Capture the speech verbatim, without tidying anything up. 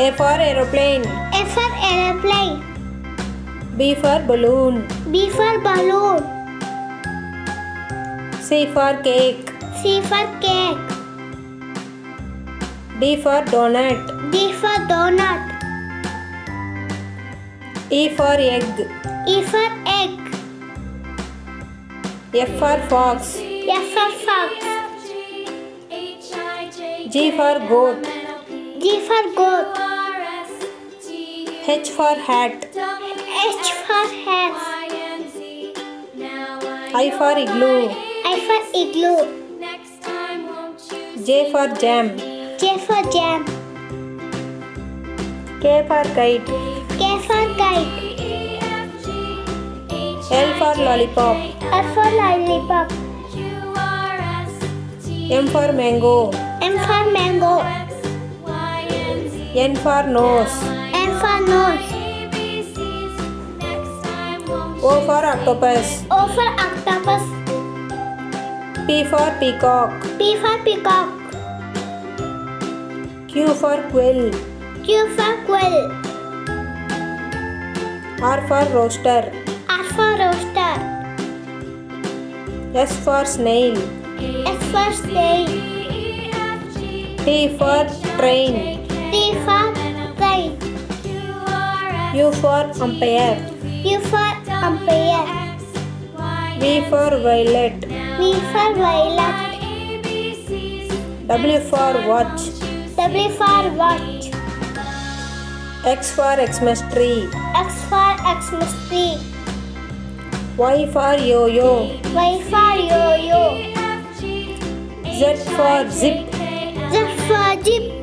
A for aeroplane. A for aeroplane. B for balloon. B for balloon. C for cake. C for cake. D for donut. D for donut. E for egg. E for egg. F for fox. F for fox. G for goat. G for goat. H for hat. H for hat. I for igloo. I for igloo. J for jam. J for jam. K for kite. K for kite. L for lollipop. L for lollipop. M for mango. M for mango. N for nose. N for nose. O for octopus. O for octopus. P for peacock. P for peacock. Q for quill. Q for quill. R for rooster. R for rooster. S for snail. S for snail. T for train. T for train. U for umpire. U for umpire. V for violet. V for violet. W for watch. W for watch. X for Xmas tree. X for Xmas tree. Y for yo-yo. Y for yo-yo. Z for zip. Z for zip.